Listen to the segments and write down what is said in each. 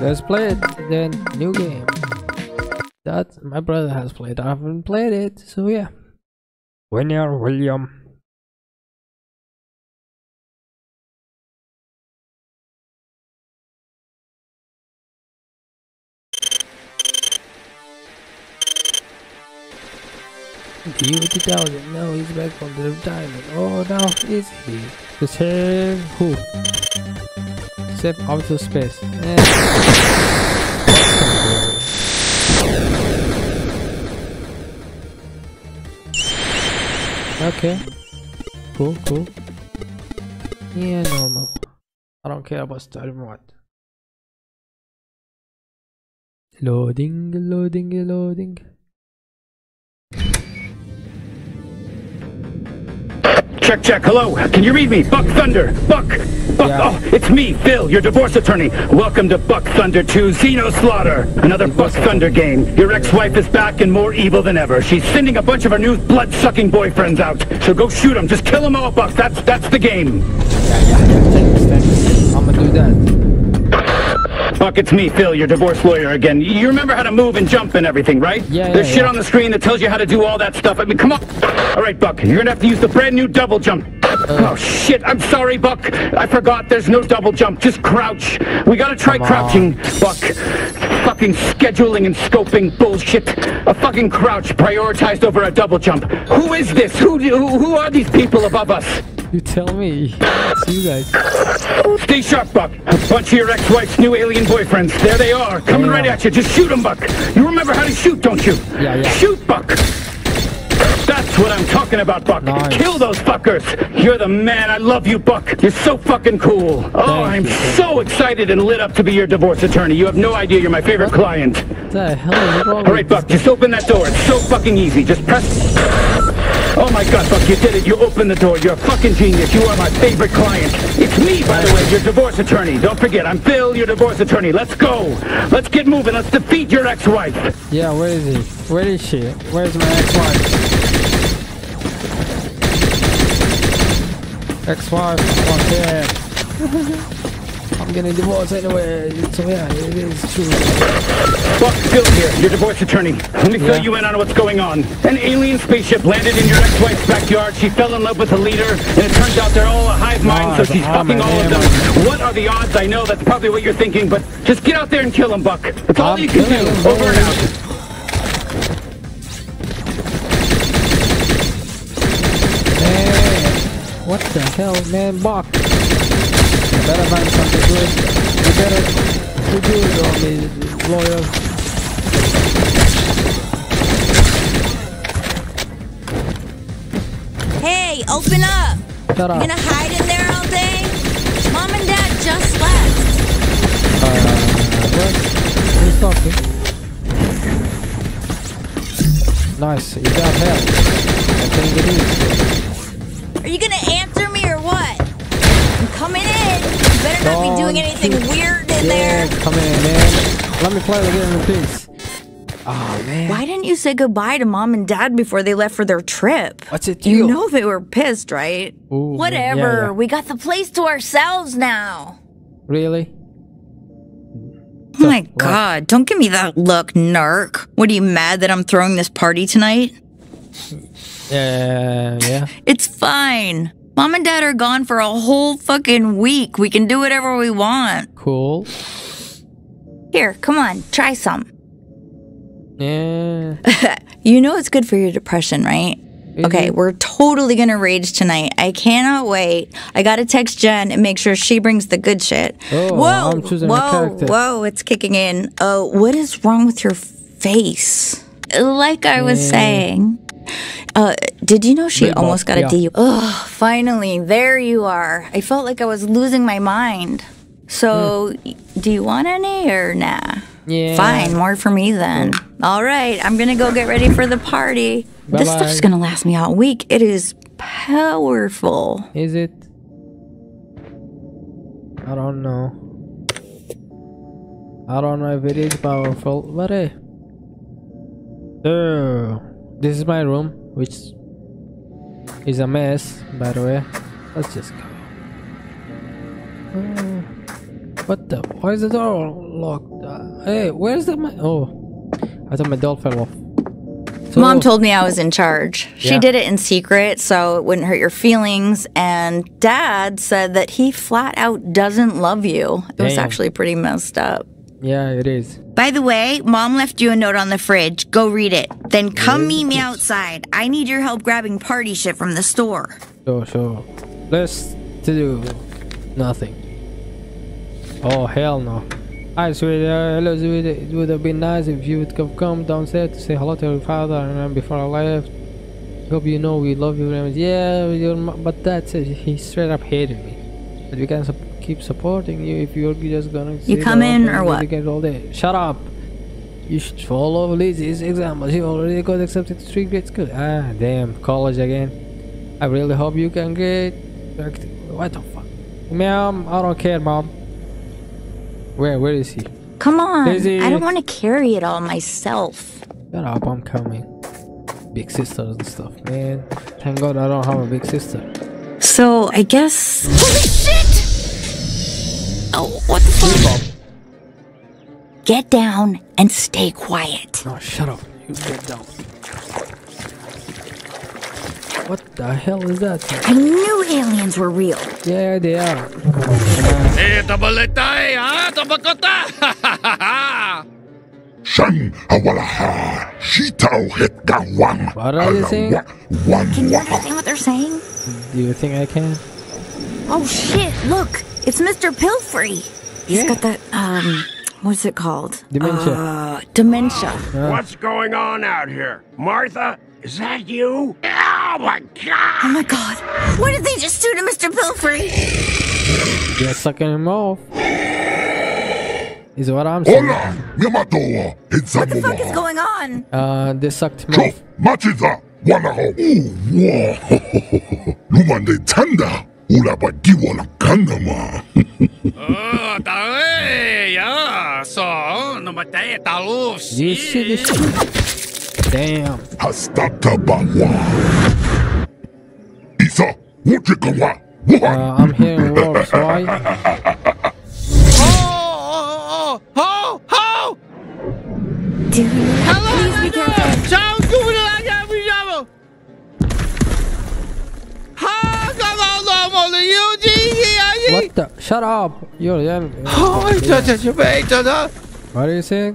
Let's play it then. New game that my brother has played. I haven't played it, so yeah. Winner William. D5000, now he's back from the retirement. Oh, now is he? To save who? Save outer space. Okay. Cool, cool. Yeah, normal. I don't care about story mode. Loading, loading, loading. Check, check, hello, can you read me? Buck Thunder, Buck, yeah. Oh, it's me, Phil, your divorce attorney. Welcome to Buck Thunder 2, Xeno Slaughter. Another Buck Thunder game. Your ex-wife is back and more evil than ever. She's sending a bunch of her new blood-sucking boyfriends out. So go shoot them, just kill them all, Buck, that's the game. Yeah, I'm gonna do that. Buck, it's me, Phil, your divorce lawyer again. You remember how to move and jump and everything, right? Yeah, there's shit on the screen that tells you how to do all that stuff. I mean, come on. All right, Buck, you're gonna have to use the brand new double jump. Oh, shit, I'm sorry, Buck. I forgot there's no double jump, just crouch. We gotta try crouching, Buck. Fucking scheduling and scoping bullshit. A fucking crouch prioritized over a double jump. Who is this? Who are these people above us? You tell me. It's you guys. Stay sharp, Buck. A bunch of your ex-wife's new alien boyfriends. There they are, coming right at you. Just shoot them, Buck. You remember how to shoot, don't you? Yeah, yeah. Shoot, Buck. That's what I'm talking about, Buck. Nice. Kill those fuckers. You're the man. I love you, Buck. You're so fucking cool. Oh, I'm so excited and lit up to be your divorce attorney. You have no idea. You're my favorite client. What the hell is wrong? All right, Buck, just open that door. It's so fucking easy. Just press... Oh, my God, Buck, you did it. You opened the door. You're a fucking genius. You are my favorite client. It's me, by the way, your divorce attorney. Don't forget, I'm Phil, your divorce attorney. Let's go. Let's get moving. Let's defeat your ex-wife. Yeah, where is he? Where is she? Where's my ex-wife? X5, fuck yeah. I'm gonna divorce anyway, so yeah, it is true. Buck, Phil here, your divorce attorney. Let me fill you in on what's going on. An alien spaceship landed in your ex-wife's backyard. She fell in love with the leader, and it turns out they're all a hive mind, so she's fucking all of them. What are the odds? I know that's probably what you're thinking, but just get out there and kill him, Buck. That's all you can do. Over and out. What the hell, man, Buck? You better find something good. You better do good on the lawyer. Hey, open up! Shut up. You gonna hide in there all day? Mom and Dad just left. What? Who's talking? Nice, you got help. I think it is. Are you gonna answer me or what? I'm coming in. You better not be doing anything weird in there. Come in, man. Let me play the game in peace. Oh man. Why didn't you say goodbye to Mom and Dad before they left for their trip? What's it do? You know they were pissed, right? Ooh, whatever. Yeah, yeah. We got the place to ourselves now. Really? Oh my God! Don't give me that look, narc. What, are you mad that I'm throwing this party tonight? Yeah. It's fine. Mom and Dad are gone for a whole fucking week. We can do whatever we want. Cool. Here, come on. Try some. Yeah. You know it's good for your depression, right? Mm-hmm. Okay, we're totally going to rage tonight. I cannot wait. I got to text Jen and make sure she brings the good shit. Oh, whoa, it's kicking in. Oh, what is wrong with your face? Like I was saying... did you know she almost got a DUI? Oh, finally, there you are. I felt like I was losing my mind. So, do you want any or nah? Yeah. Fine, more for me then. All right, I'm gonna go get ready for the party. Bye-bye. This stuff's gonna last me all week. It is powerful. Is it? I don't know. I don't know if it is powerful, but hey. This is my room, which is a mess, by the way. Let's just go. What the? Why is the door locked? Hey, where's the mic? Oh, I thought my doll fell off. So, Mom told me I was in charge. She did it in secret so it wouldn't hurt your feelings. And Dad said that he flat out doesn't love you. It was actually pretty messed up. Yeah, it is. By the way, Mom left you a note on the fridge. Go read it. Then come meet me outside. I need your help grabbing party shit from the store. Sure, sure. Let's do nothing. Oh, hell no. Hi, sweetheart. Hello, sweetheart. It would have been nice if you would have come downstairs to say hello to your father and before I left. Hope you know we love you very much. Yeah, but that's it. He straight up hated me. But we can keep supporting you if you're just gonna. You come in or what? All day. Shut up. You should follow Lizzie's example. She already got accepted to 3 grade school. Ah, damn, college again. I really hope you can get. What the fuck? Mom, I don't care, Mom. Where is he? Come on, Lizzie. I don't want to carry it all myself. Shut up, I'm coming. Big sisters and stuff, man. Thank God I don't have a big sister. So, I guess... Holy shit! Oh, what the fuck? Get down and stay quiet. No, shut up. You get down. What the hell is that? I knew aliens were real. Yeah, they are. What are they saying? Can you understand what they're saying? Do you think I can? Oh shit, look! It's Mr. Pilfrey! He's got that, what's it called? Dementia. What's going on out here? Martha? Is that you? Oh my god! Oh my god! What did they just do to Mr. Pilfrey? They're sucking him off. Is what I'm saying. What the fuck is going on? They sucked him off. Damn. I'm hearing words, right? Dude. Hello, what the? Shut up. You're young. What are you saying?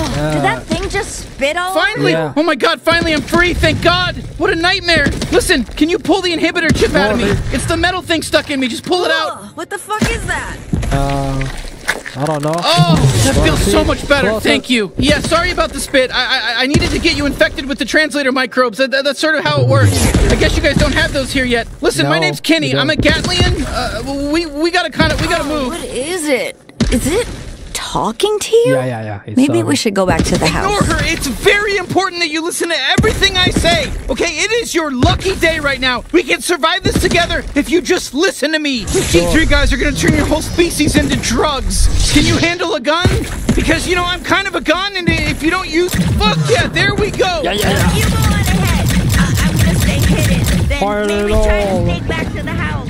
Did that thing just spit all over? Finally! Oh my god, finally I'm free, thank god! What a nightmare! Listen, can you pull the inhibitor chip out of me? It's the metal thing stuck in me, just pull it out! What the fuck is that? I don't know. Oh, that feels so much better, thank you! Yeah, sorry about the spit, I needed to get you infected with the translator microbes, that's sort of how it works. I guess you guys don't have those here yet. Listen, my name's Kenny, I'm a Gatlian, we gotta move. What is it? Is it... talking to you? Yeah. Maybe we should go back to the house. Ignore her! It's very important that you listen to everything I say! Okay, it is your lucky day right now! We can survive this together if you just listen to me! These G3 guys are gonna turn your whole species into drugs! Can you handle a gun? Because, you know, I'm kind of a gun, and if you don't use... Fuck yeah, there we go! Yeah. You go on ahead! I'm gonna stay hidden, then maybe try to sneak back to the house!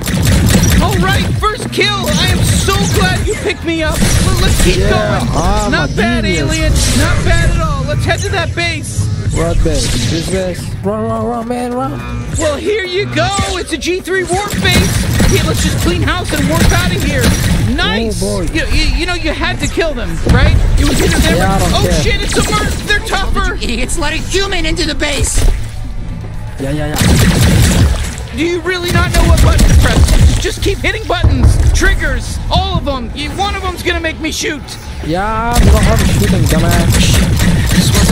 Alright, first kill! I am so glad you picked me up! Let's keep going! It's not bad, alien! Not bad at all! Let's head to that base! What base? This base? Run, man, run! Well, here you go! It's a G3 warp base! Okay, let's just clean house and warp out of here! Nice! Oh, you know, you had to kill them, right? It was either them or... Oh shit, it's a worm! They're tougher! You idiots let a human into the base! Yeah. Do you really not know what button to press? Just keep hitting buttons, triggers, all of them. One of them's gonna make me shoot. Yeah, we don't have a shooting, dumbass.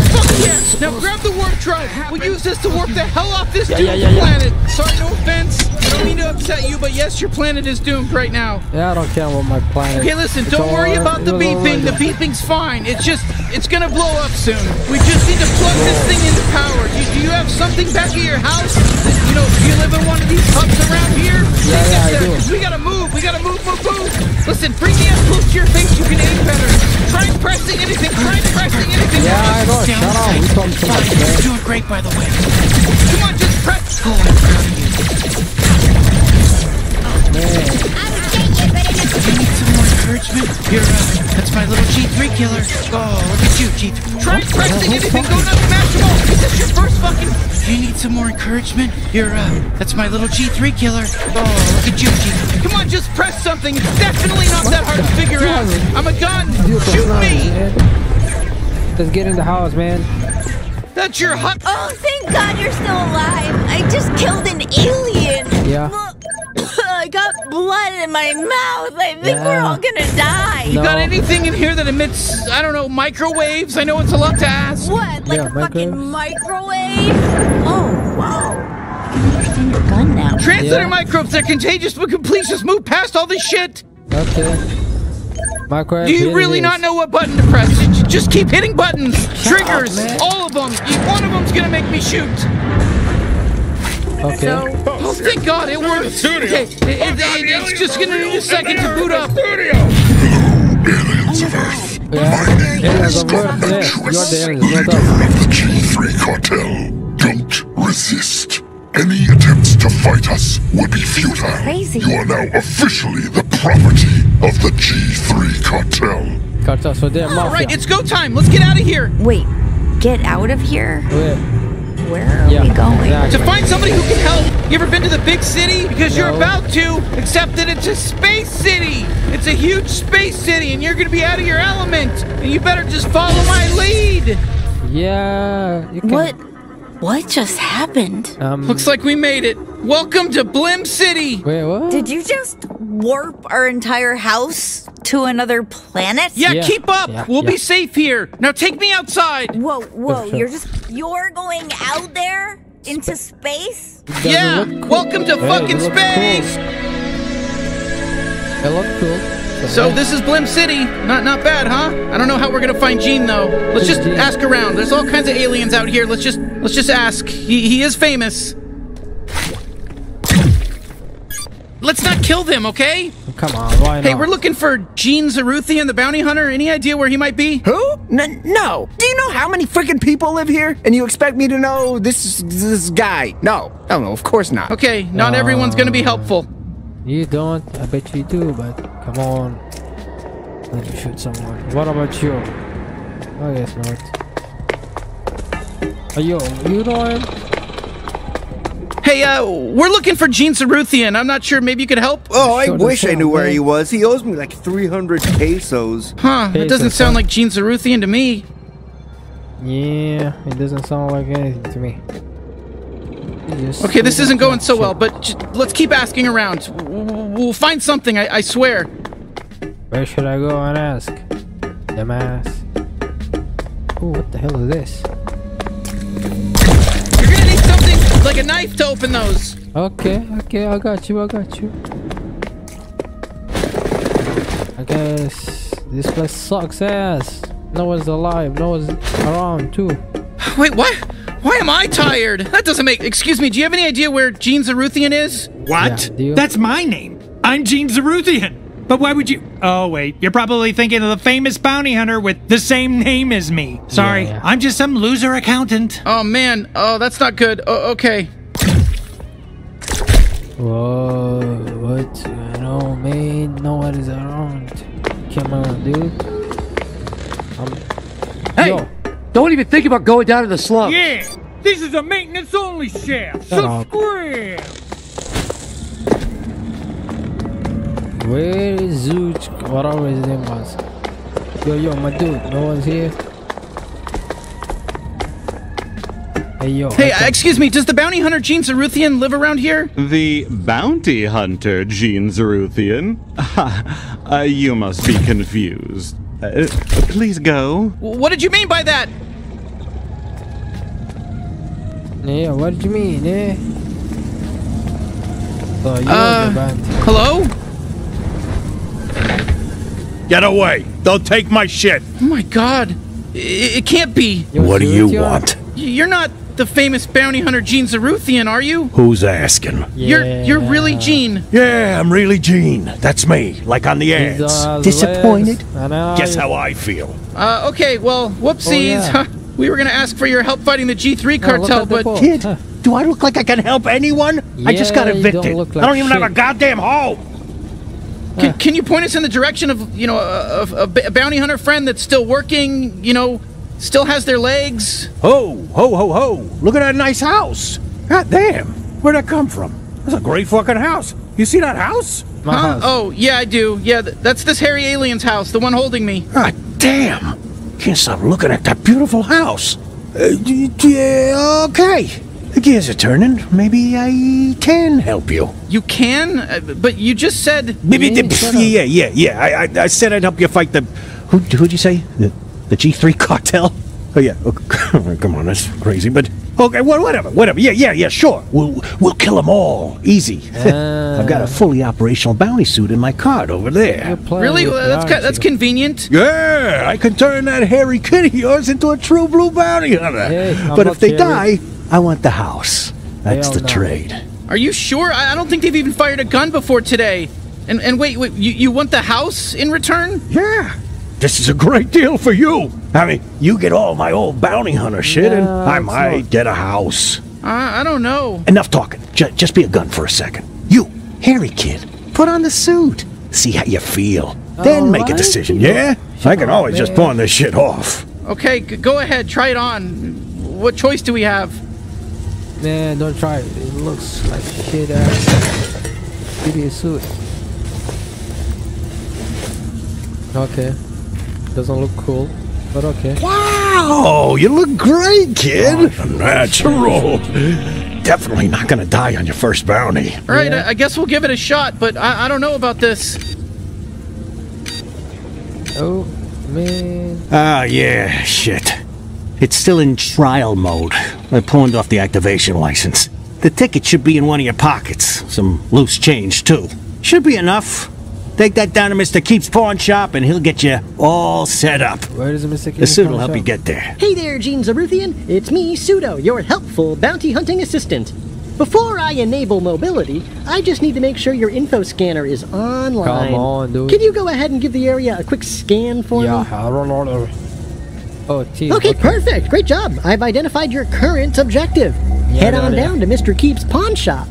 Fuck yeah! Now grab the warp drive. We'll use this to warp the hell off this planet. Sorry, no offense. I don't mean to upset you, but yes, your planet is doomed right now. Yeah, I don't care about my planet. Okay, listen, don't worry about the beeping. The beeping's fine. It's just, it's gonna blow up soon. We just need to plug this thing into power. Do you have something back at your house? You know, do you live in one of these hubs around here? We gotta move. Listen, bring the ass close to your face, you can aim better. Try pressing anything. Yeah, I know, shut up, we don't so much, man. You're doing great, by the way. Come on, just press. Oh, I'm proud of you. You need some more encouragement? You're that's my little G3 killer. Oh, look at you, G3. Try pressing anything goes unsmashable! Is this your first fucking... You need some more encouragement? You're that's my little G3 killer. Oh, look at you, G3. Come on, just press something. It's definitely not that hard to figure out. I'm a gun. Shoot me! Let's get in the house, man. That's your hut. Oh, thank God you're still alive. I just killed an alien. Yeah. Look. I got blood in my mouth. I think we're all gonna die. You got anything in here that emits, I don't know, microwaves? I know it's a lot to ask. What? Like a fucking microwave? Oh, wow. You can extend your gun now. Transmitter microbes. They're contagious, but can please just move past all this shit. Okay. Microwave. Do you really not know what button to press? Just keep hitting buttons. Triggers. All of them. One of them's gonna make me shoot. Okay. So, oh, thank God, it works. Okay, it's just gonna need a second to boot up. Aliens of Earth, my name is Garmantuous, leader of the G3 Cartel. Don't resist. Any attempts to fight us would be futile. Crazy. You are now officially the property of the G3 Cartel. All right, it's go time. Let's get out of here. Wait, get out of here? Where? Where are we going? Exactly. To find somebody who can help. You ever been to the big city? Because you're about to, except that it's a space city. It's a huge space city, and you're going to be out of your element. And you better just follow my lead. Yeah. You can. What just happened? Looks like we made it. Welcome to Blim City. Wait, what? Did you just warp our entire house to another planet? Yeah. Keep up. Yeah, we'll be safe here. Now take me outside. Whoa. You're going out there into space? Yeah. Cool. Welcome to fucking space. Cool. It looks cool. So this is Blim City. Not bad, huh? I don't know how we're gonna find Gene though. Let's just ask around. There's all kinds of aliens out here. Let's just ask. He is famous. Let's not kill them, okay? Come on, why not? Hey, we're looking for Gene Zarothian, the bounty hunter. Any idea where he might be? Who? No. Do you know how many freaking people live here? And you expect me to know this guy? No, of course not. Okay, not everyone's gonna be helpful. You don't. I bet you do, but come on. Let me shoot someone. What about you? I guess not. You know him? Hey, we're looking for Gene Zarothian. I'm not sure. Maybe you could help? Oh, I wish I knew where he was. He owes me like 300 pesos. Huh, it doesn't sound like Gene Zarothian to me. Yeah, it doesn't sound like anything to me. Okay, this isn't going so well, but let's keep asking around. We'll find something, I swear. Where should I go and ask? Dumbass. Oh, what the hell is this? Like a knife to open those. Okay, I got you. I guess this place sucks ass. No one's alive, no one's around too. Wait, what? Why am I tired? That doesn't make... Excuse me, do you have any idea where Gene Zarothian is? What? Yeah, that's my name. I'm Gene Zarothian. But why would you... Oh, wait. You're probably thinking of the famous bounty hunter with the same name as me. Sorry, I'm just some loser accountant. Oh, man. Oh, that's not good. Oh, okay. Whoa, what? No, man. No one is around. Come on, dude. Hey! Yo. Don't even think about going down to the slums. Yeah! This is a maintenance-only shaft. Subscribe! Where is Zuch? Whatever his name was. Yo, my dude, no one's here. Hey, yo. Hey, excuse me, does the bounty hunter Gene Zarothian live around here? The bounty hunter Gene Zarothian? You must be confused. Please go. What did you mean by that? Yeah, what did you mean, eh? So you're the bounty. Hello? Get away! They'll take my shit! Oh my God! It can't be! What do you want? You're not the famous bounty hunter Gene Zarothian, are you? Who's asking? You're really Gene. Yeah, I'm really Gene. That's me, like on the ads. Disappointed? Guess how I feel. Okay, well, whoopsies. Oh, yeah. We were gonna ask for your help fighting the G3 cartel, but... Kid, do I look like I can help anyone? I just got evicted. I don't even have a goddamn home! Can you point us in the direction of, you know, a bounty hunter friend that's still working, you know, still has their legs? Ho, ho, ho, ho. Look at that nice house. God damn. Where'd that come from? That's a great fucking house. You see that house? My house. Oh, yeah, I do. Yeah, that's this hairy alien's house, the one holding me. God damn. Can't stop looking at that beautiful house. Yeah, okay. The gears are turning. Maybe I can help you. You can? But you just said... Yeah. I said I'd help you fight the... Who'd you say? The G3 Cartel? Oh, yeah. Okay. Come on, that's crazy, but... Okay, whatever. Yeah, sure. We'll kill them all. Easy. I've got a fully operational bounty suit in my card over there. Really? That's convenient. Yeah, I can turn that hairy kid of yours into a true blue bounty hunter. Yeah, but if they die... I want the house. That's the trade. Are you sure? I don't think they've even fired a gun before today. And wait, you want the house in return? Yeah. This is a great deal for you. I mean, you get all my old bounty hunter shit, and I might get a house. I don't know. Enough talking. Just be a gun for a second. You, hairy kid, put on the suit. See how you feel. Then make a decision, yeah? I can always just pawn this shit off. Okay, go ahead. Try it on. What choice do we have? Man, don't try it. It looks like shit ass. Give me a suit. Okay. Doesn't look cool, but okay. Wow! You look great, kid! Oh, natural! Definitely not gonna die on your first bounty. Alright, yeah. I guess we'll give it a shot, but I don't know about this. Oh, man. Ah, yeah, shit. It's still in trial mode. I pawned off the activation license. The ticket should be in one of your pockets. Some loose change, too. Should be enough. Take that down to Mr. Keep's Pawn Shop, and he'll get you all set up. Where does Mr. Keep's Pawn Shop? Will help you get there. Hey there, Gene Zarothian. It's me, Sudo, your helpful bounty hunting assistant. Before I enable mobility, I just need to make sure your info scanner is online. Come on, dude. Can you go ahead and give the area a quick scan for me? Yeah, I don't know. Oh, geez. Okay, perfect. Great job. I've identified your current objective. Yeah, Head on down to Mr. Keep's Pawn Shop.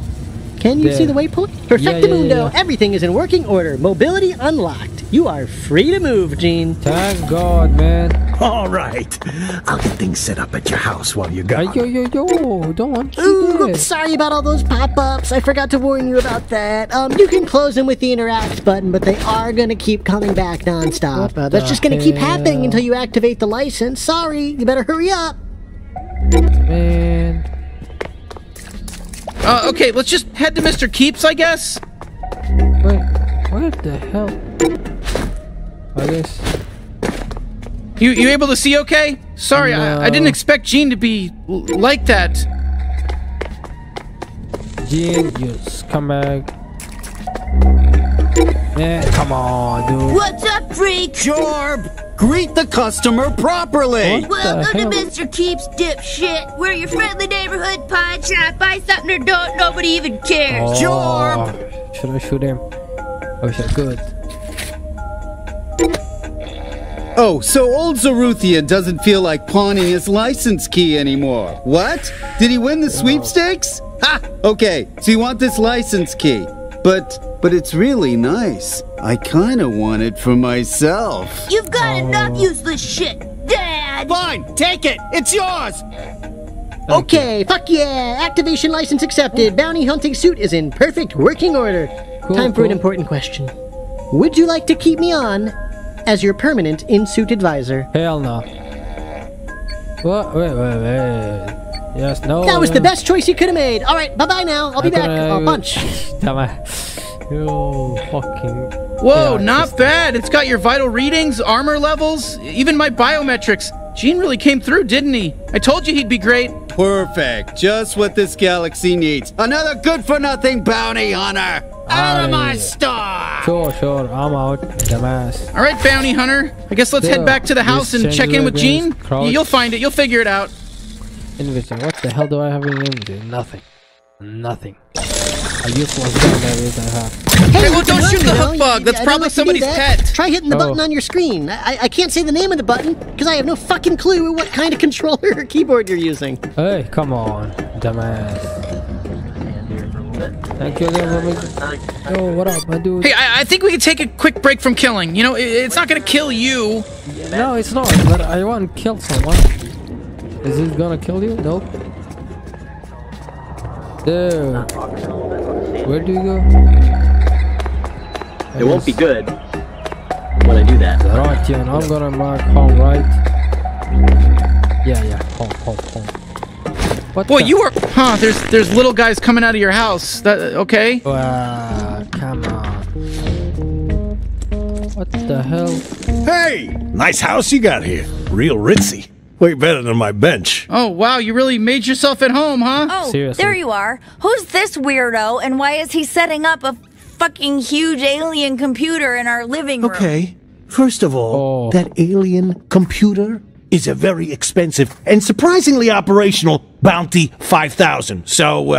Can you see the waypoint? Perfectamundo. Yeah. Everything is in working order. Mobility unlocked. You are free to move, Gene. Thank God, man. All right. I'll get things set up at your house while you're gone. Yo. Don't. Ooh, sorry about all those pop-ups. I forgot to warn you about that. You can close them with the interact button, but they are going to keep coming back nonstop. That's just going to keep happening until you activate the license. Sorry. You better hurry up. Man. Okay, let's just head to Mr. Keep's, I guess. Wait, what the hell? I guess. You able to see okay? Sorry, no. I didn't expect Gene to be like that. Gene, you scumbag. Yeah, come on, dude. What's up, freak? Jorb, greet the customer properly. Welcome to Mr. Keep's, dipshit. We're your friendly neighborhood pawn shop. Buy something or don't, nobody even cares. Jorb! Should I shoot him? Oh, shit, good. Oh, so old Zarothian doesn't feel like pawning his license key anymore. What? Did he win the sweepstakes? Ha! Okay, so you want this license key. But it's really nice. I kind of want it for myself. You've got enough useless shit, Dad! Fine, take it! It's yours! Okay, fuck yeah! Activation license accepted. Bounty hunting suit is in perfect working order. Cool, Time for an important question. Would you like to keep me on as your permanent in-suit advisor? Hell no. What? Wait. Yes, no. That was the best choice you could have made. All right, bye-bye now. I'll be back. I'll punch. Damn it. Oh, fucking... Whoa, not bad. It's got your vital readings, armor levels, even my biometrics. Gene really came through, didn't he? I told you he'd be great. Perfect. Just what this galaxy needs. Another good-for-nothing bounty hunter. Out of my star! Sure, I'm out. Dumbass. Alright, bounty hunter. I guess let's head back to the house and check in with Gene. You'll find it. You'll figure it out. Inventory. What the hell do I have in inventory? Nothing. I useless gun that is I have. Hey, well, don't shoot the hook bug. That's probably somebody's pet. Try hitting the button on your screen. I can't say the name of the button because I have no fucking clue what kind of controller or keyboard you're using. Hey, come on, dumbass. Thank you again. Yo, what up, my dude? Hey, I think we can take a quick break from killing. You know, it's not gonna kill you. No, it's not. But I want to kill someone. Is this gonna kill you? Nope. Dude, where do you go? It won't be good when I do that. Right, yeah, I'm gonna mark home, right? Yeah, yeah, home. What boy, you are, huh? There's little guys coming out of your house. That okay? Come on. What the hell? Hey, nice house you got here. Real ritzy. Way better than my bench. Oh, wow, you really made yourself at home, huh? Oh, seriously. There you are. Who's this weirdo, and why is he setting up a fucking huge alien computer in our living room? Okay, first of all, that alien computer is a very expensive and surprisingly operational Bounty 5000. So,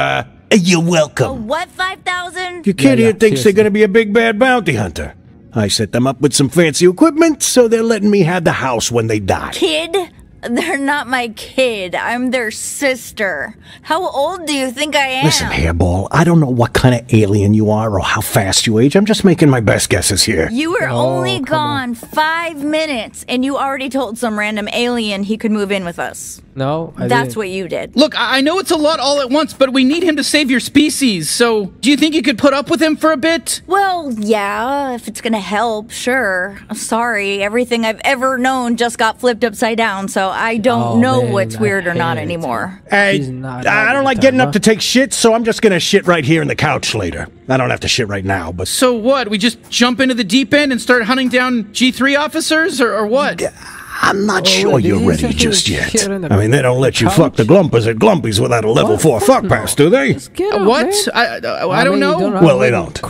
you're welcome. A what 5000? Your kid here thinks they're gonna be a big bad bounty hunter. I set them up with some fancy equipment, so they're letting me have the house when they die. Kid? They're not my kid. I'm their sister. How old do you think I am? Listen, Hairball, I don't know what kind of alien you are or how fast you age. I'm just making my best guesses here. You were only gone 5 minutes, and you already told some random alien he could move in with us. No, I That's didn't. What you did. Look, I know it's a lot all at once, but we need him to save your species. So, do you think you could put up with him for a bit? Well, yeah, if it's gonna help, sure. I'm sorry, everything I've ever known just got flipped upside down, so I don't know what's weird or not anymore. I don't like getting up to take shit, so I'm just gonna shit right here on the couch later. I don't have to shit right now, but... So what, we just jump into the deep end and start hunting down G3 officers, or what? I'm not sure you're ready just yet. I mean, they don't let you fuck the Glumpers at Glumpies without a level 4 fuck pass, do they? What? I don't know. Well, they don't.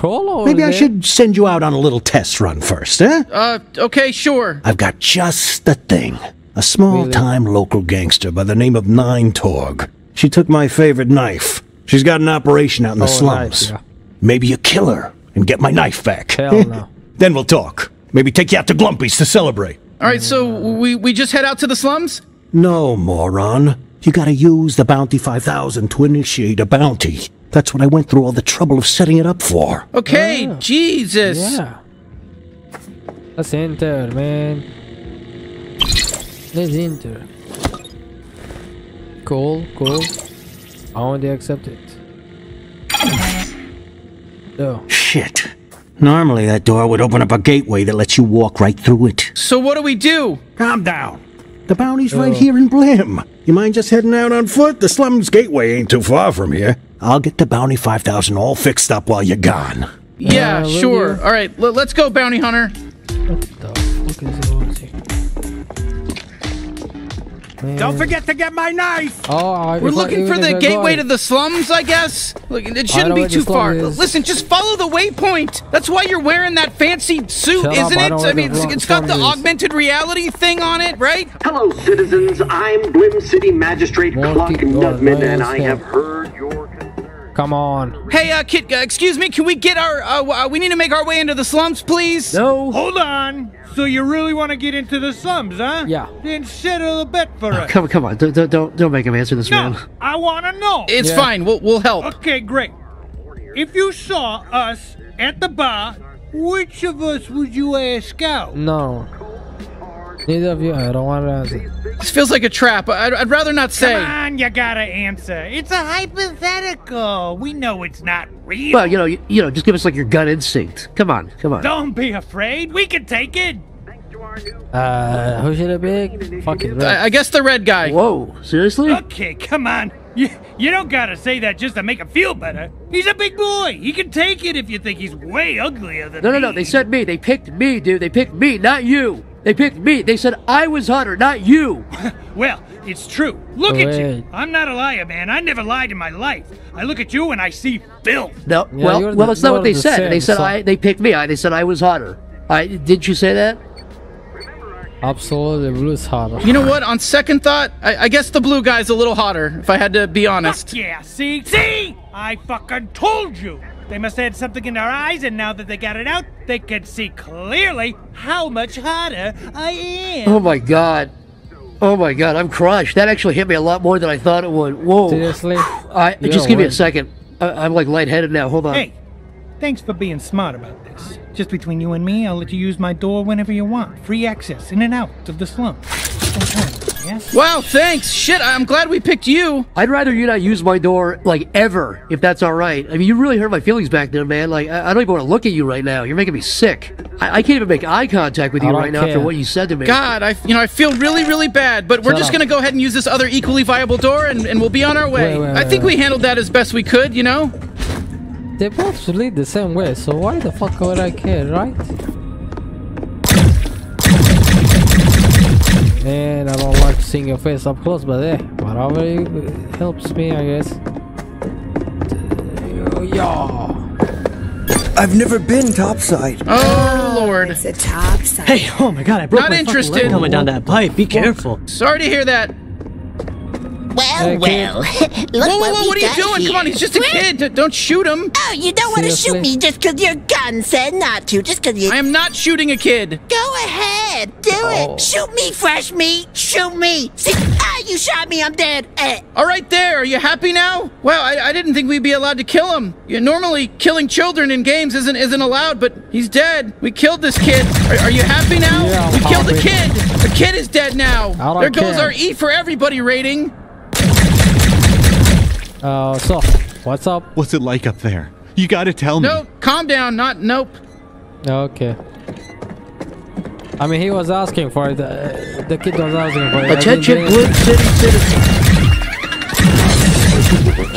Maybe I should send you out on a little test run first, eh? Okay, sure. I've got just the thing. A small-time local gangster by the name of 9 Torg. She took my favorite knife. She's got an operation out in the slums. Knife, yeah. Maybe you kill her and get my knife back. Hell no. Then we'll talk. Maybe take you out to Glumpies to celebrate. Alright, so we just head out to the slums? No, moron. You gotta use the Bounty 5000 to initiate a bounty. That's what I went through all the trouble of setting it up for. Okay, Jesus. Yeah. Let's enter, man. Let's enter. Cool. I only accept it. Oh. Shit. Normally that door would open up a gateway that lets you walk right through it. So what do we do? Calm down. The bounty's right here in Blim. You mind just heading out on foot? The slums gateway ain't too far from here. I'll get the Bounty 5000 all fixed up while you're gone. Yeah, sure. All right, let's go, bounty hunter. What the fuck is Don't forget to get my knife! We're looking for the gateway to the slums, I guess? Look, it shouldn't be too far. Listen, just follow the waypoint! That's why you're wearing that fancy suit, isn't it? I mean, it's got the augmented reality thing on it, right? Hello, citizens. I'm Blim City Magistrate Clock Nugman, and I have heard your concerns. Come on. Hey, kid, excuse me, can we get our... we need to make our way into the slums, please? No. Hold on! So you really want to get into the slums, huh? Yeah. Then settle a bet for us. Come on, don't make him answer this, man. I want to know. It's fine. We'll help. Okay, great. If you saw us at the bar, which of us would you ask out? No. Neither of you. I don't want to answer. This feels like a trap. I'd rather not say. Come on, you gotta answer. It's a hypothetical. We know it's not real. Well, you know, just give us like your gut instinct. Come on. Don't be afraid. We can take it. Who should it be? Fucking I guess the red guy. Whoa, seriously? Okay, come on. You don't gotta say that just to make him feel better. He's a big boy. He can take it if you think he's way uglier than me. No, they said me. They picked me, dude. They picked me, not you. They picked me. They said I was hotter, not you. Well, it's true. Look at you. I'm not a liar, man. I never lied in my life. I look at you and I see filth. No, yeah, well, it's not what they said. They said they picked me. They said I was hotter. Didn't you say that? Absolutely, the blue's hotter. You know what? On second thought, I guess the blue guy's a little hotter, if I had to be honest. Fuck yeah, see? I fucking told you. They must have had something in their eyes, and now that they got it out, they could see clearly how much hotter I am. Oh my god, I'm crushed. That actually hit me a lot more than I thought it would. Whoa. Seriously? Just give me a second. I'm like lightheaded now. Hold on. Hey, thanks for being smart about this. Just between you and me, I'll let you use my door whenever you want. Free access in and out of the slum. Yeah? Wow, thanks. Shit, I'm glad we picked you. I'd rather you not use my door, like, ever, if that's all right. I mean, you really hurt my feelings back there, man. Like, I don't even want to look at you right now. You're making me sick. I can't even make eye contact with you right now after what you said to me. God, I feel really, really bad, but we're just going to go ahead and use this other equally viable door, and we'll be on our way. I think we handled that as best we could, you know? They both lead the same way, so why the fuck would I care, right? And I don't like seeing your face up close, but eh, whatever it helps me, I guess. I've never been topside. Oh, Lord. It's a topside. Hey, oh my God, I broke my fucking leg. Not interested. Coming down that pipe, be careful. Sorry to hear that. Well, well. Look what are you doing? Here. Come on, he's just a kid. Don't shoot him. Oh, you don't want to shoot me just because your gun said not to. Just because you. I am not shooting a kid. Go ahead. Do it. Shoot me, fresh meat. Shoot me. See, you shot me. I'm dead. All right, there. Are you happy now? Wow, I didn't think we'd be allowed to kill him. Yeah, normally, killing children in games isn't allowed, but he's dead. We killed this kid. Are you happy now? Yeah, we killed the kid. The kid is dead now. There goes our E for everybody rating. So, what's up? What's it like up there? You gotta tell me. Nope, calm down, not nope. Okay. I mean, he was asking for it. The kid was asking for it. Attention, Blim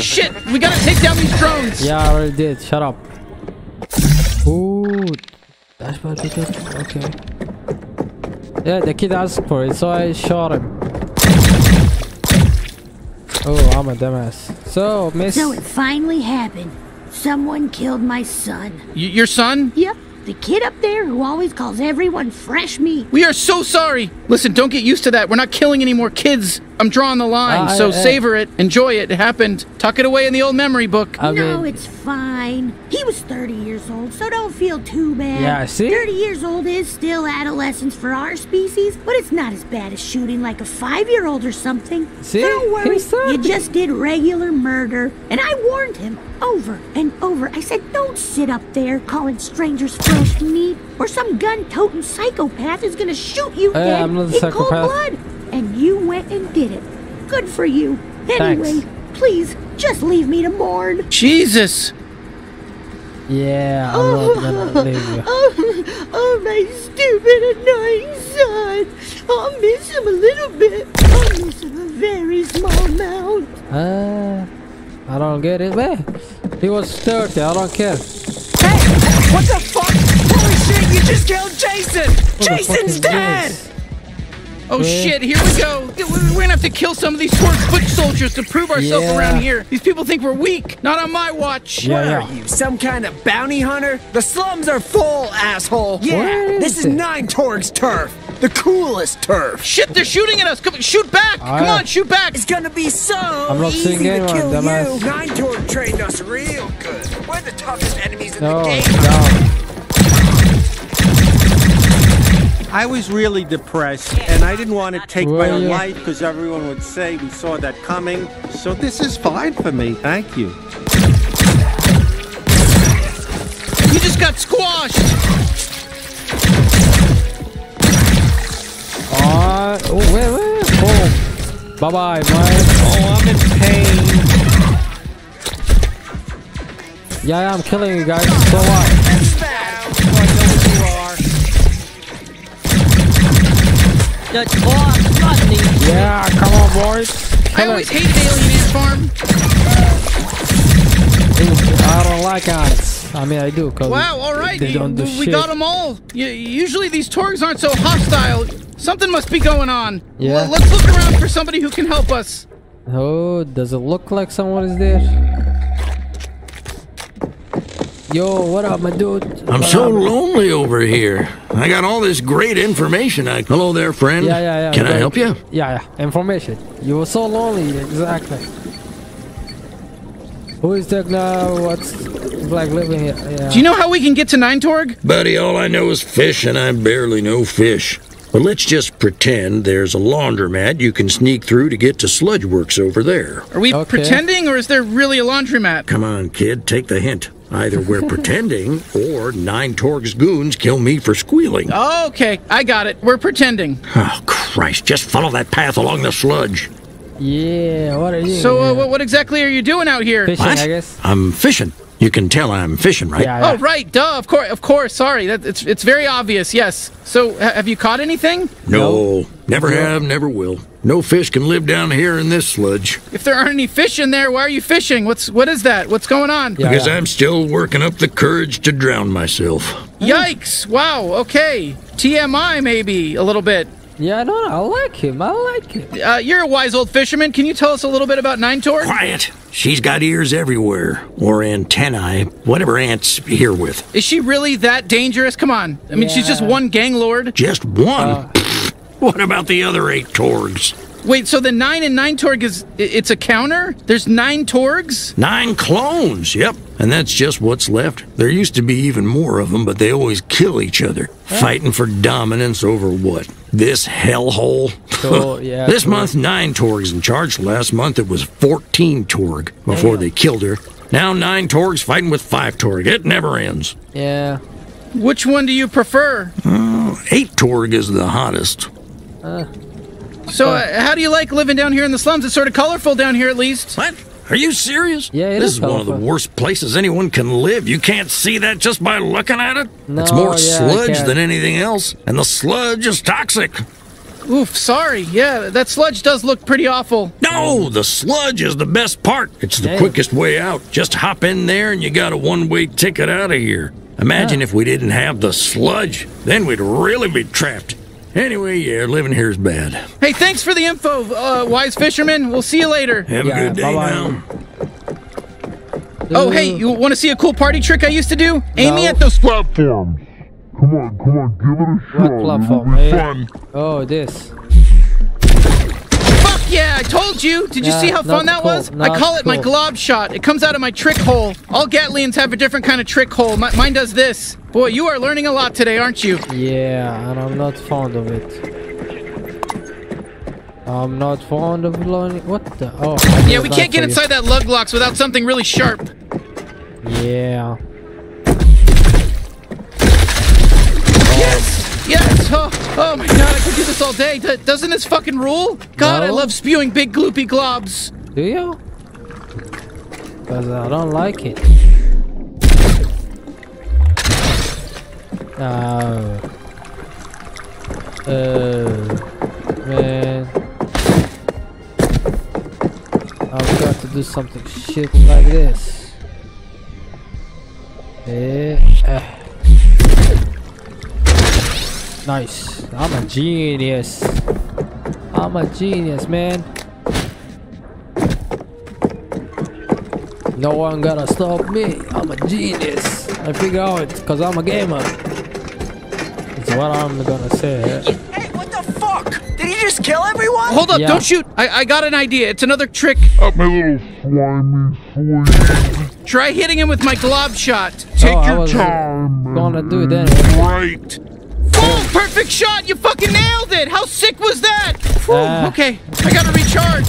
City citizens. Shit, we gotta take down these drones. Yeah, I already did. Shut up. Ooh, dashboard ticket. Okay. Yeah, the kid asked for it, so I shot him. Oh, I'm a dumbass. So, miss... So it finally happened. Someone killed my son. Your son? Yep. The kid up there who always calls everyone fresh meat. We are so sorry. Listen, don't get used to that. We're not killing any more kids. I'm drawing the line, so savor it. Enjoy it. It happened. Tuck it away in the old memory book. No, it's fine. He was 30 years old, so don't feel too bad. Yeah, see? 30 years old is still adolescence for our species, but it's not as bad as shooting like a 5-year-old or something. See? Don't worry. You just did regular murder, and I warned him. Over and over, I said, don't sit up there calling strangers fresh meat, or some gun-toting psychopath is gonna shoot you dead in cold blood. And you went and did it. Good for you. Anyway, please just leave me to mourn. Jesus. Yeah, I'm not gonna leave you. Oh, my stupid, annoying son. I'll miss him a little bit. I'll miss him a very small amount. I don't get it, man. He was 30, I don't care. Hey! What the fuck? Holy shit, you just killed Jason! Jason's dead! Oh shit, here we go. We're gonna have to kill some of these poor foot soldiers to prove ourselves around here. These people think we're weak. Not on my watch. What are you, some kind of bounty hunter? The slums are full, asshole. Yeah, this is Nine Torg's turf. The coolest turf. Shit, they're shooting at us. Come, shoot back. Come on, shoot back. It's gonna be so easy to kill you. Nine Torg trained us real good. We're the toughest enemies in the game. I was really depressed, and I didn't want to take my own life because everyone would say we saw that coming. So this is fine for me. Thank you. You just got squashed. Oh, wait. Oh, bye-bye, man. Oh, I'm in pain. Yeah, I'm killing you guys. So what? Yeah, come on, boys. I always hated Alien Farm. I don't like ants. I mean, I do. Wow, alright. We got them all. Usually these Torgs aren't so hostile. Something must be going on. Yeah. Let's look around for somebody who can help us. Oh, does it look like someone is there? Yo, what up, my dude? I'm so lonely over here. I got all this great information. Hello there, friend. Yeah. Can I help you? Yeah. Information. You were so lonely. Exactly. Who is that now? What's Black living here? Yeah. Do you know how we can get to Nine Torg? Buddy, all I know is fish, and I barely know fish. But let's just pretend there's a laundromat you can sneak through to get to Sludge Works over there. Are we pretending, or is there really a laundromat? Come on, kid, take the hint. Either we're pretending, or Nine Torg's goons kill me for squealing. Oh, okay, I got it. We're pretending. Oh, Christ, just follow that path along the sludge. Yeah, what are you what exactly are you doing out here? Fishing, I guess. I'm fishing. You can tell I'm fishing, right? Yeah, yeah. Oh, right, duh, of course, sorry. It's very obvious, yes. So, have you caught anything? No, never have, never will. No fish can live down here in this sludge. If there aren't any fish in there, why are you fishing? What is that? What's going on? Yeah, because I'm still working up the courage to drown myself. Yikes, wow, okay. TMI, maybe, a little bit. Yeah, I don't know. I like him. You're a wise old fisherman. Can you tell us a little bit about Nine Torg? Quiet. She's got ears everywhere. Or antennae. Whatever ants here with. Is she really that dangerous? Come on. I mean, she's just one gang lord. Just one? What about the other 8 Torgs? Wait, so the 9 and 9 Torg it's a counter? There's 9 Torgs? 9 clones, yep. And that's just what's left. There used to be even more of them, but they always kill each other. Yeah. Fighting for dominance over what? This hellhole? So, yeah, this month, 9 Torgs in charge. Last month, it was 14 Torg before they killed her. Now 9 Torgs fighting with 5 Torg. It never ends. Yeah. Which one do you prefer? 8 Torg is the hottest. So how do you like living down here in the slums? It's sort of colorful down here, at least. What? Are you serious? Yeah, this is one of the worst places anyone can live. You can't see that just by looking at it. No, it's more sludge than anything else, and the sludge is toxic. Oof, sorry. Yeah, that sludge does look pretty awful. No, the sludge is the best part. It's the quickest way out. Just hop in there and you got a one-way ticket out of here. Imagine if we didn't have the sludge. Then we'd really be trapped. Anyway, yeah, living here is bad. Hey, thanks for the info, wise fisherman. We'll see you later. Have a good day now. Oh, hey, you want to see a cool party trick I used to do? Aim me at those platforms. Come on, give it a shot. What platform? It'll be fun. Oh, this. Fuck yeah, I told you. Did you see how fun that was? I call it my glob shot. It comes out of my trick hole. All Gatlians have a different kind of trick hole. Mine does this. Boy, you are learning a lot today, aren't you? Yeah, and I'm not fond of it. I'm not fond of learning. What the? Oh. Yeah, we can't get inside that lug locks without something really sharp. Yeah. Yes! Yes! Oh my god, I could do this all day. Doesn't this fucking rule? God, I love spewing big gloopy globs. Do you? Because I don't like it. Man, I've got to do something shit like this. Nice. I'm a genius, man. No one gonna stop me. I'm a genius. I figure out because I'm a gamer. What I'm gonna say. Hey, what the fuck? Did he just kill everyone? Hold up, don't shoot. I got an idea. It's another trick. Up my little slimy sword. Try hitting him with my glob shot. Take your time. I'm gonna do it anyway. Right. Boom! Perfect shot! You fucking nailed it! How sick was that? Okay, I gotta recharge.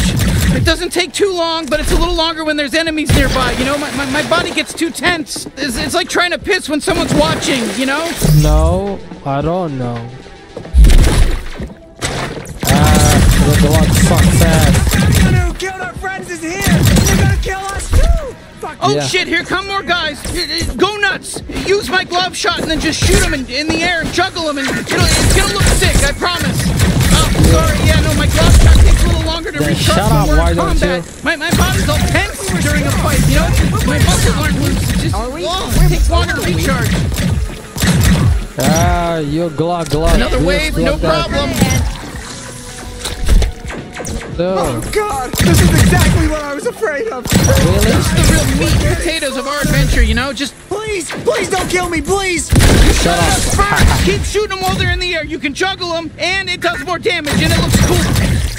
It doesn't take too long, but it's a little longer when there's enemies nearby. You know, my body gets too tense. It's like trying to piss when someone's watching, you know? No, I don't know. The one sucks ass. The one who killed our friends is here! They're gonna kill us too! Fuck. Oh shit, here come more guys! Go nuts! Use my glove shot and then just shoot them in the air and juggle them and it's gonna look sick, I promise! Sorry, my glove shot takes a little longer to recharge in combat. My body's all tense during a fight, you know? My muscles aren't loose. It's just it takes longer to recharge. Your glove. Another wave, no problem. Oh god, this is exactly what I was afraid of. Really? This is the real meat and potatoes of our adventure, you know? Just please don't kill me, please! Shut up! Keep shooting them while they're in the air. You can juggle them, and it does more damage, and it looks cool.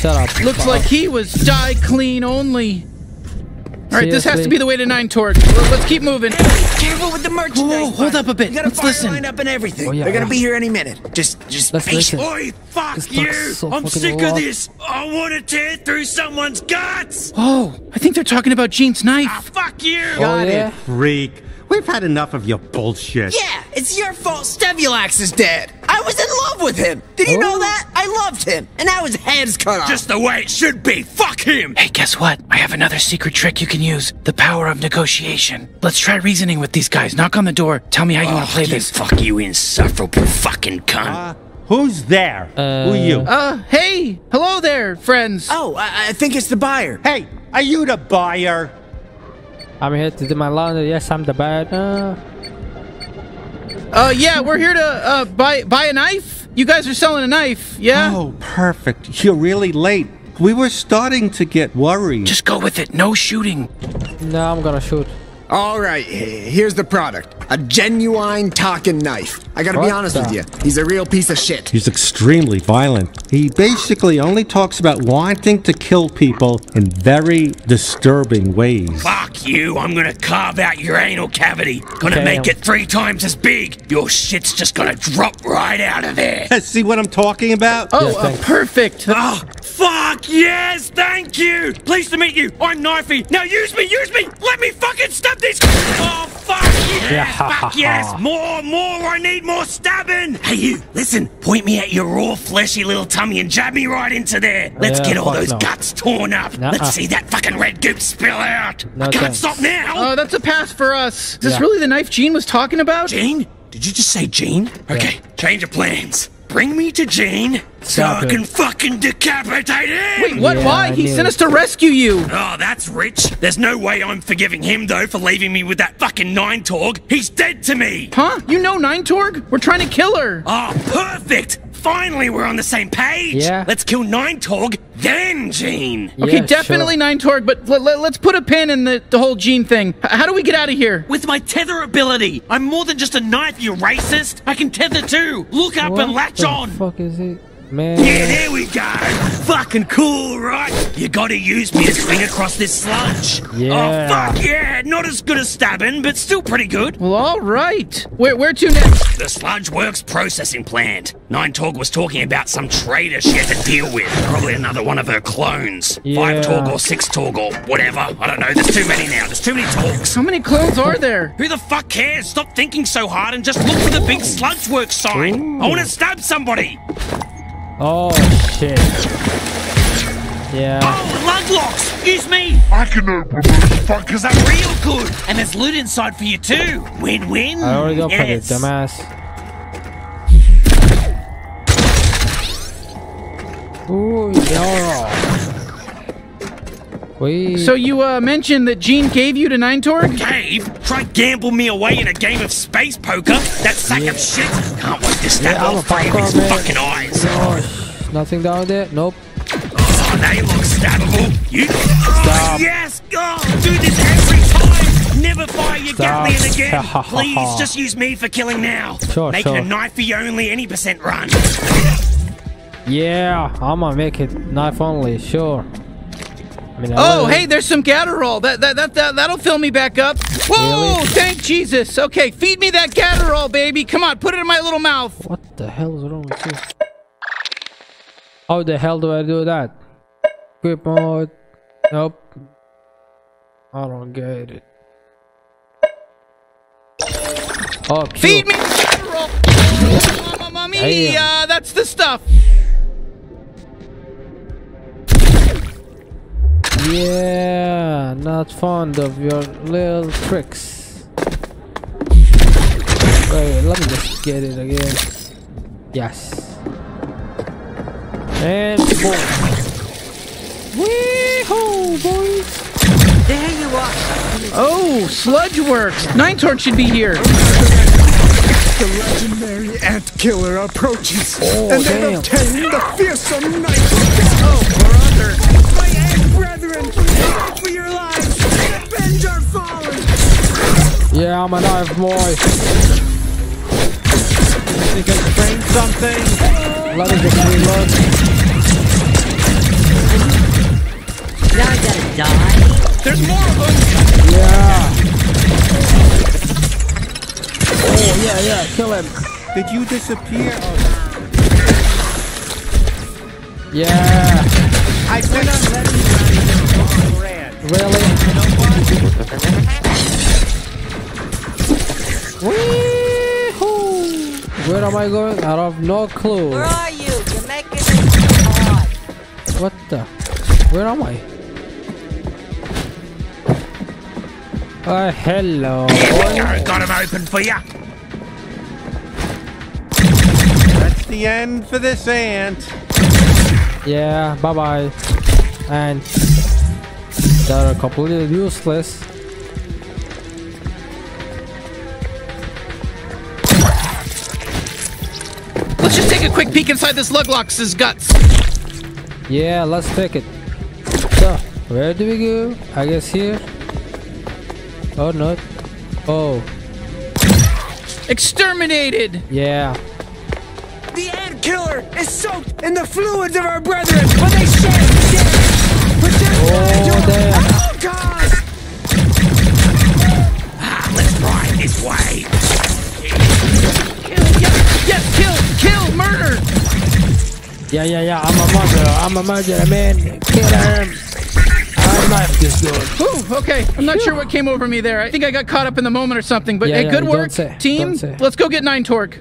Shut up. Looks like he was die clean only. Alright, this has to be the way to Nine Torg. Let's keep moving. Hey, careful with the merchandise. Whoa, hold up a bit. Let's listen. Line up and everything. Oh, yeah, They're gonna be here any minute. Just patient. Oi, fuck you. So I'm sick of this. I want to tear through someone's guts. Oh, I think they're talking about Gene's knife. Ah, fuck you. Got it, freak. We've had enough of your bullshit. Yeah, it's your fault Stevulax is dead. I was in love with him. Did you know that? I loved him. And now his head's cut off. Just the way it should be. Fuck him. Hey, guess what? I have another secret trick you can use. The power of negotiation. Let's try reasoning with these guys. Knock on the door. Tell me how you want to play this. Fuck you, insufferable fucking cunt. Who's there? Who are you? Hey. Hello there, friends. Oh, I think it's the buyer. Hey, are you the buyer? I'm here to do my laundry. Yes, I'm the buyer. Yeah, we're here to buy a knife. You guys are selling a knife, yeah? Oh, perfect. You're really late. We were starting to get worried. Just go with it. No shooting. No, I'm gonna shoot. All right, here's the product. A genuine talking knife. I gotta be honest with you. He's a real piece of shit. He's extremely violent. He basically only talks about wanting to kill people in very disturbing ways. Fuck you. I'm gonna carve out your anal cavity. Gonna make it 3 times as big. Your shit's just gonna drop right out of there. See what I'm talking about? Oh, yes, perfect. Oh, fuck yes, thank you. Pleased to meet you. I'm Knifey. Now use me, use me. Let me fucking stop. Oh, fuck yes! Yeah. Fuck yes! More! I need more stabbing! Hey, you, listen. Point me at your raw, fleshy little tummy and jab me right into there. Let's get all those guts torn up. Let's see that fucking red goop spill out. No, I can't stop now! Oh, that's a pass for us. Is this really the knife Gene was talking about? Gene? Did you just say Gene? Okay, change of plans. Bring me to Gene so I can fucking decapitate him! Wait, what? Yeah, why? He sent us to rescue you! Oh, that's rich. There's no way I'm forgiving him, though, for leaving me with that fucking Nine Torg. He's dead to me! Huh? You know Nine Torg? We're trying to kill her! Oh, perfect! Finally, we're on the same page! Yeah. Let's kill Nine Torg, then Gene! Okay, yeah, definitely Nine Torg, but let's put a pin in the whole Gene thing. How do we get out of here? With my tether ability! I'm more than just a knife, you racist! I can tether too! Look up and latch on! What the fuck is it? Man. Yeah, there we go! Fucking cool, right? You gotta use me to swing across this sludge. Yeah. Oh, fuck yeah! Not as good as stabbing, but still pretty good. Well, alright. Where to next? The Sludge Works processing plant. Nine Torg was talking about some traitor she had to deal with. Probably another one of her clones. Yeah. 5 Torg or 6 Torg or whatever. I don't know, there's too many now. There's too many Torgs. How many clones are there? Who the fuck cares? Stop thinking so hard and just look for the big Sludge Works sign. I wanna stab somebody! Oh, shit. Yeah. Oh, Luglocks! Use me! I can open this fuck because I'm real good! And there's loot inside for you too! Win-win! I already got for the dumbass. Ooh, yeah. Wait. So you, mentioned that Gene gave you to Nine Torg? Gave? Try gamble me away in a game of space poker? That sack of shit! Can't wait to stab off three of his fucking eyes! Gosh. Nothing down there? Nope. Oh, they look stabbable. You stop. Yes! Oh, do this every time! Never fire your Gatlian again! Please, just use me for killing now! Sure, Make it a knifey only, any % run! Yeah, I'm gonna make it knife only, sure. I mean, hey, there's some Gatterol. That'll fill me back up. Whoa, really? Thank Jesus. Okay, feed me that Gatterol, baby. Come on, put it in my little mouth. What the hell is wrong with you? How the hell do I do that? Grip mode. Nope. I don't get it. Oh, feed me Gatterol. That's the stuff. Yeah, not fond of your little tricks. Wait, let me just get it again. Yes. And boom. Wee-hoo, boys. There you are. Oh, Sludge Works. Nine Torg should be here. The legendary ant killer approaches, and they obtain the fearsome night. Oh, brother. Brethren, fight for your lives! Avenge our fallen! Yeah, I'm a knife boy. You can train something. Let me just reload. Now I gotta die. There's more of them. Yeah. Oh, yeah, yeah. Kill him. Did you disappear? Oh. Yeah. I could not let you die. Ran. Really? Wee-hoo. Where am I going? I have no clue. Where are you? You're making it hard. What the? Where am I? Hello. I got him open for ya. That's the end for this ant. Yeah, bye bye. And that are completely useless. Let's just take a quick peek inside this Luglox's guts. Yeah, let's take it. So, where do we go? I guess here. Oh no! Oh! Exterminated! Yeah. The ant killer is soaked in the fluids of our brethren, but they shed death. Oh damn! Oh god! Ah, let's ride this way. Kill! Yes! Yes! Kill! Kill! Murder! Yeah! Yeah! Yeah! I'm a murderer! I'm a murderer, man! Kill him! Ooh, okay. I'm not sure what came over me there. I think I got caught up in the moment or something, but yeah, hey, good work, team. Let's go get Nine Torg.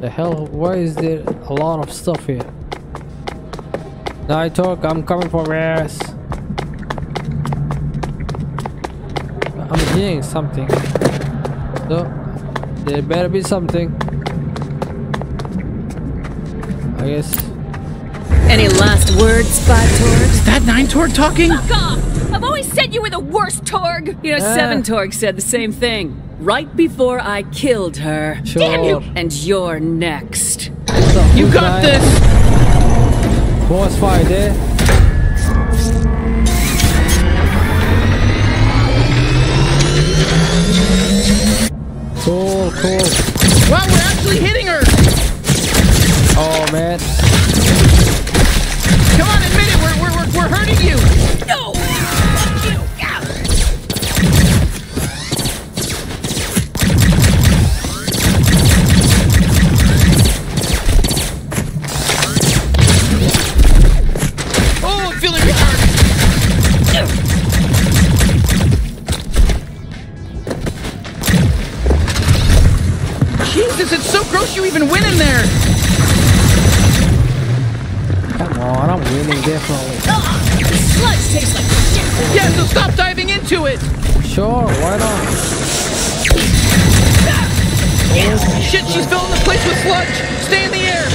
The hell? Why is there a lot of stuff here? Nine Torg, I'm coming for your ass. I'm hearing something. So, there better be something. I guess. Any last words, Five Torg? Is that Nine Torg talking? Fuck off! I've always said you were the worst Torg! You know, Seven Torg said the same thing. Right before I killed her. Sure. Damn you! And you're next. You got this! Boss fight, eh? Cool, cool. Wow, we're actually hitting her! Oh, man. Come on, admit it, we're hurting you! No! Fuck you! Oh, I'm feeling retarded! Jesus, it's so gross you even went in there! I'm winning definitely. Sludge tastes like shit. Yeah, so stop diving into it. Sure, why not? Shit, she's filling the place with sludge. Stay in the air.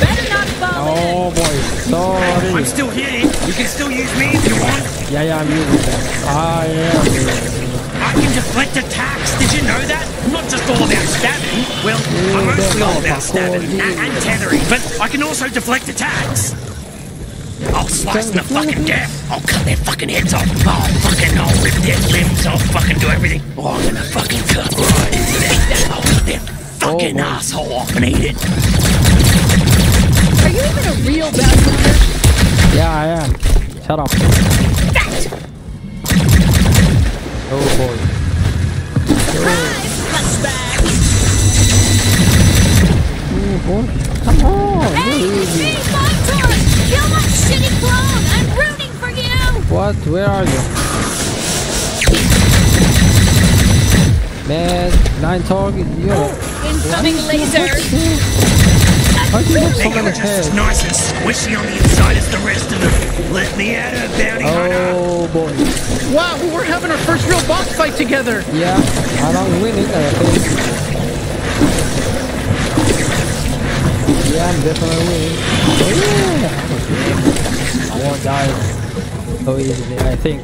Better not fall. Oh boy, sorry. I'm still here. You can still use me if you want. Yeah, yeah, I'm using that. I am using that. I can deflect attacks. Did you know that? Not just all about stabbing. Well, I'm mostly all about stabbing and tethering, but I can also deflect attacks. I'll slice them to fucking death. I'll cut their fucking heads off. I'll rip their limbs. I'll fucking do everything. Oh, I'm gonna fucking cut right into that. I'll cut their fucking asshole off and eat it. Are you even a real bad hunter? Yeah, I am. Shut up. That. Oh boy. Come on! Hey, it's me, Five Torg! Kill my shitty clone! I'm rooting for you! What? Where are you? Man, Nine Torg, incoming laser! How do you have so many heads? It's nice and squishy on the inside as the rest of them. Let me out of bounty hunter! Oh boy! Wow, we're having our first real boss fight together! Yeah, I don't win it, I think. Yeah, I'm definitely winning. Oh, yeah. I won't die so easily, I think.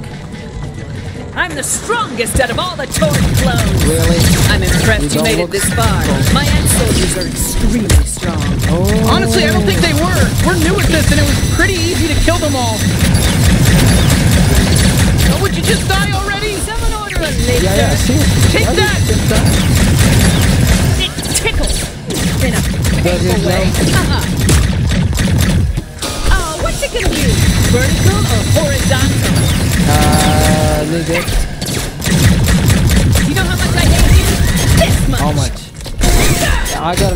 I'm the strongest out of all the Torg clones. Really? I'm impressed you made it this far. My ancestors are extremely strong. Oh. Honestly, I don't think they were. We're new at this, and it was pretty easy to kill them all. Oh, would you just die already? Someone order a laser. Yeah, yeah. Take that. It tickles. In a painful way. What's it gonna be? Vertical or horizontal?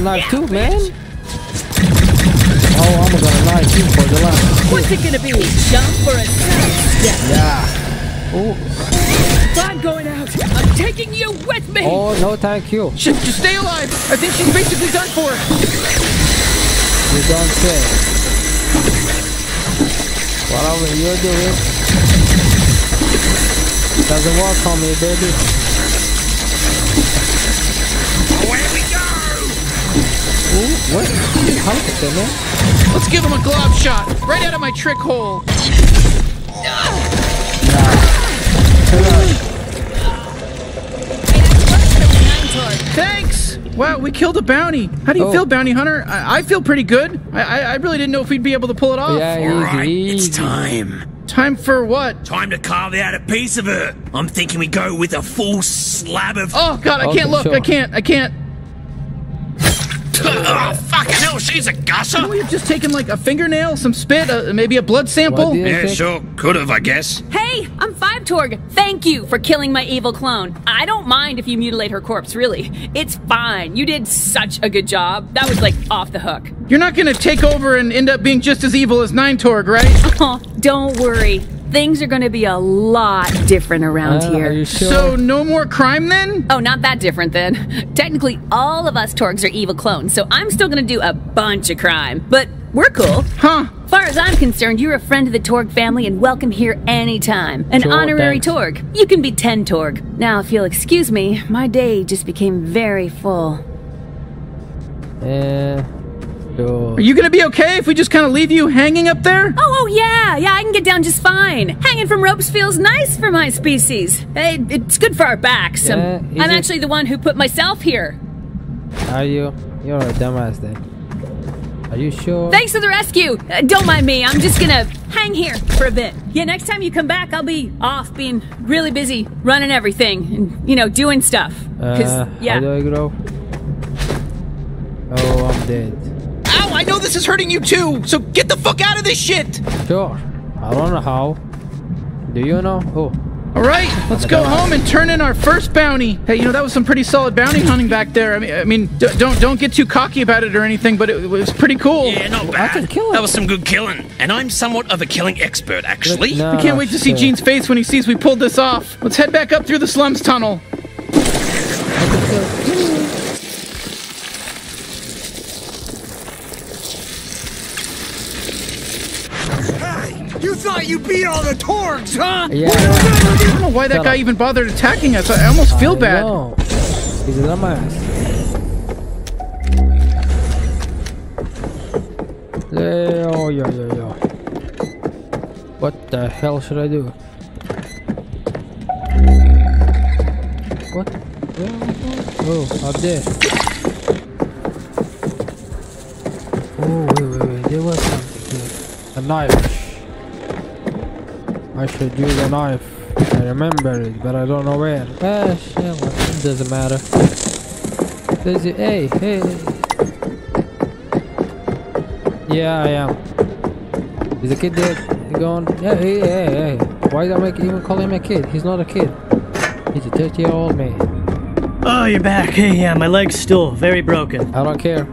live too, man. Oh, I'm gonna live too for the last. What's it gonna be? Jump for a step. Yeah. Oh. I'm going out. I'm taking you with me. Oh, no, thank you. Just stay alive. I think she's basically done for. You don't say. Whatever you're doing doesn't work on me, baby. Ooh, what? Let's give him a glob shot, right out of my trick hole. Thanks! Wow, we killed a bounty. How do you feel, bounty hunter? I feel pretty good. I really didn't know if we'd be able to pull it off. Yeah, alright, it's time. Time for what? Time to carve out a piece of her. I'm thinking we go with a full slab of... Oh god, I can't look. Sure. I can't. Oh, fucking hell, she's a gusser! Couldn't we have just taken, like, a fingernail, some spit, maybe a blood sample? Yeah, sure, could have, I guess. Hey, I'm Five Torg. Thank you for killing my evil clone. I don't mind if you mutilate her corpse, really. It's fine. You did such a good job. That was, like, off the hook. You're not gonna take over and end up being just as evil as Nine Torg, right? Oh, don't worry. Things are gonna be a lot different around here. Sure? So no more crime then? Oh, not that different then. Technically, all of us Torgs are evil clones, so I'm still gonna do a bunch of crime. But we're cool. Huh. As far as I'm concerned, you're a friend of the Torg family and welcome here anytime. An honorary Torg. You can be 10 Torg. Now, if you'll excuse me, my day just became very full. Are you gonna be okay if we just kind of leave you hanging up there? Oh, yeah, I can get down just fine. Hanging from ropes feels nice for my species. Hey, it's good for our backs. Yeah, I'm actually the one who put myself here. Are you? You're a dumbass then. Are you sure? Thanks for the rescue. Don't mind me. I'm just gonna hang here for a bit. Yeah, next time you come back, I'll be off being really busy running everything and, you know, doing stuff. How do I grow? Oh, I'm dead. Ow, I know this is hurting you too, so get the fuck out of this shit! Sure. I don't know how. Do you know? Who? Alright, let's go home and turn in our first bounty. Hey, you know, that was some pretty solid bounty hunting back there. I mean, don't get too cocky about it or anything, but it was pretty cool. Yeah, not bad. That was some good killing. And I'm somewhat of a killing expert, actually. I can't wait to see Gene's face when he sees we pulled this off. Let's head back up through the slums tunnel. You thought you beat all the Torgs, huh? Yeah. I don't know why that guy even bothered attacking us. I almost feel bad. Know. He's not my ass. Yo. What the hell should I do? What? Oh, up there. Oh, wait. There was something here. A knife. I should use a knife. I remember it, but I don't know where. Ah, shit, it doesn't matter. There's it. Hey. Yeah, I am. Is the kid there? He gone? Yeah, hey. Why did I even call him a kid? He's not a kid. He's a 30-year-old man. Oh, you're back. Hey, yeah, my leg's still very broken. I don't care.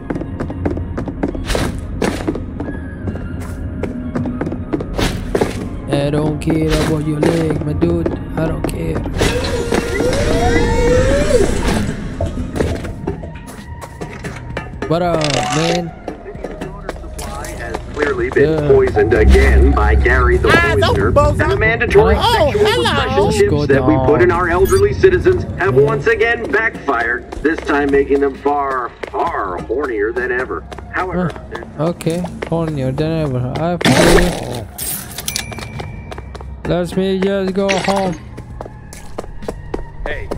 I don't care about your leg, my dude. I don't care. What up, man? Clearly been poisoned again by Gary the Poisoner, and the mandatory sexual special tips that we put in our elderly citizens have once again backfired, this time making them far, far hornier than ever. However... Okay, hornier than ever. Let me just go home. Hey,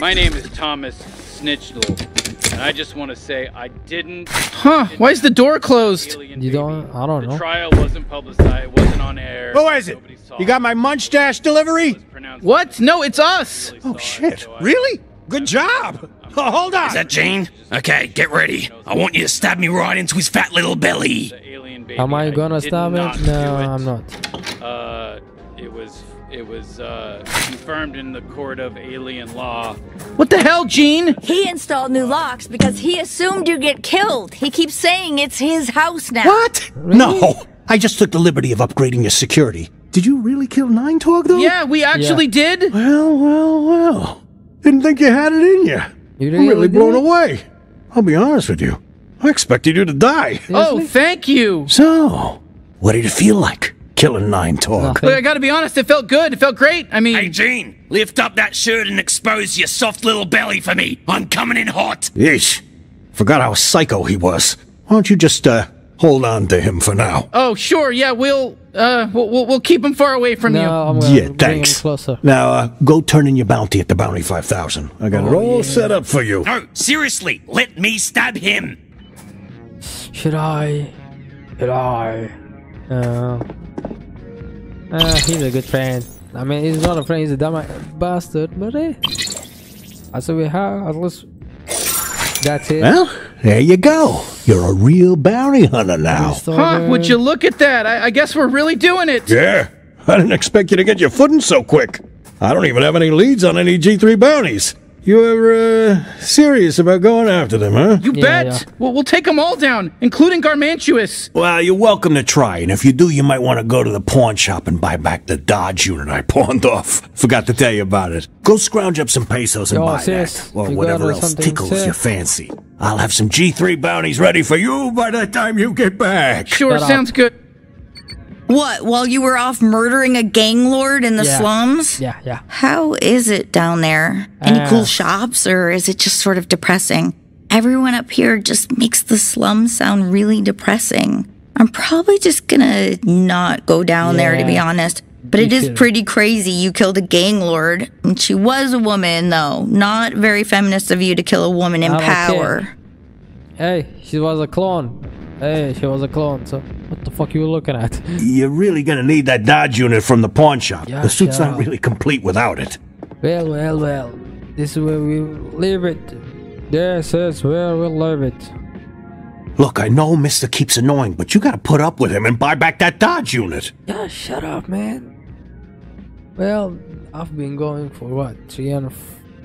my name is Thomas Snitchdol, and I just want to say I didn't... Huh, why is the door closed? You don't... I don't know. The trial wasn't publicized, it wasn't on air. Who is it? You got my munch dash delivery? What? No, it's us! Oh, shit. Really? Good job! Oh, hold on! Is that Gene? Okay, get ready. I want you to stab me right into his fat little belly. Am I gonna stab him? No, I'm not. It was It was confirmed in the court of alien law. What the hell, Gene? He installed new locks because he assumed you'd get killed. He keeps saying it's his house now. What? Really? No! I just took the liberty of upgrading your security. Did you really kill Nine Torg, though? Yeah, we actually did. Well, well, well. Didn't think you had it in you. I'm really blown away. I'll be honest with you. I expected you to die. Seriously? Oh, thank you. So, what did it feel like, killing Nine Torg? But I gotta be honest, it felt good. It felt great. I mean... Hey, Gene, lift up that shirt and expose your soft little belly for me. I'm coming in hot. Yeesh. Forgot how psycho he was. Why don't you just, hold on to him for now. Oh, sure, yeah, we'll keep him far away from you. Yeah, thanks. Now, go turn in your bounty at the Bounty 5000. I got it all set up for you. No, seriously, let me stab him. Should I? He's a good friend. I mean, he's not a friend, he's a dumb bastard, but hey. So we have, at least... That's it. Well, there you go. You're a real bounty hunter now. Huh, would you look at that? I guess we're really doing it. Yeah. I didn't expect you to get your footing so quick. I don't even have any leads on any G3 bounties. You're serious about going after them, huh? You bet. Yeah. We'll take them all down, including Garmantuous. Well, you're welcome to try, and if you do, you might want to go to the pawn shop and buy back the Dodge unit I pawned off. Forgot to tell you about it. Go scrounge up some pesos and buy that, or whatever else tickles your fancy. I'll have some G3 bounties ready for you by the time you get back. Sure, sounds good. What, while you were off murdering a gang lord in the slums? Yeah, yeah. How is it down there? Any cool shops, or is it just sort of depressing? Everyone up here just makes the slums sound really depressing. I'm probably just gonna not go down there, to be honest. But it is pretty crazy you killed a gang lord. And she was a woman, though. Not very feminist of you to kill a woman in power. Hey, she was a clone. So what the fuck you were looking at? You're really gonna need that Dodge unit from the pawn shop. Yeah, the suit's not really complete without it. Well, well, well. This is where we leave it. This is where we'll leave it. Look, I know Mr. Keep's annoying, but you gotta put up with him and buy back that Dodge unit. Yeah, shut up, man. Well, I've been going for what? 3 and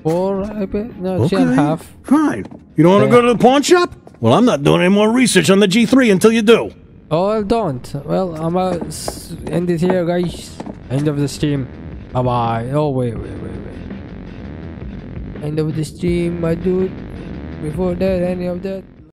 4, I bet? No, okay. 3 and a half. Fine. You don't wanna go to the pawn shop? Well, I'm not doing any more research on the G3 until you do. Oh, I don't. Well, I'm gonna end it here, guys. End of the stream. Bye-bye. Oh, wait. End of the stream, my dude. Before that, any of that.